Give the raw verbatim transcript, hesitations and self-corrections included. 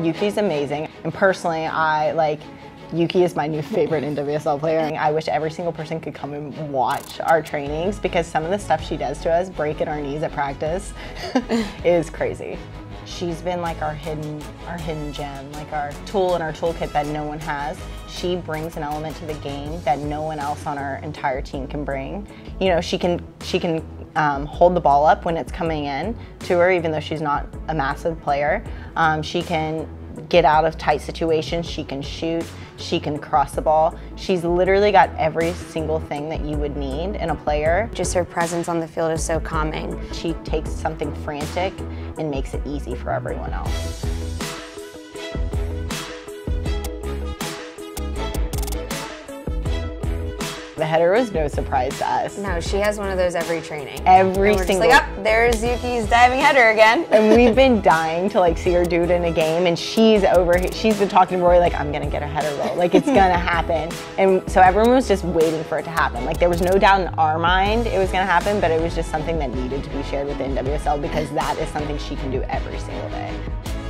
Yuki's amazing, and personally, I like Yuki is my new favorite N W S L player. And I wish every single person could come and watch our trainings, because some of the stuff she does to us, breaking our knees at practice, is crazy. She's been like our hidden, our hidden gem, like our tool in our toolkit that no one has. She brings an element to the game that no one else on our entire team can bring. You know, she can, she can um, hold the ball up when it's coming in to her, even though she's not a massive player. Um, she can get out of tight situations, she can shoot, she can cross the ball. She's literally got every single thing that you would need in a player. Just her presence on the field is so calming. She takes something frantic and makes it easy for everyone else. The header was no surprise to us. No, she has one of those every training. Every and we're single. Just like, oh, there's Yuki's diving header again. And we've been dying to like see her do it in a game, and she's over. She's been talking to Rory like, I'm gonna get a header roll. Like it's gonna happen. And so everyone was just waiting for it to happen. Like there was no doubt in our mind it was gonna happen, but it was just something that needed to be shared with the N W S L, because that is something she can do every single day.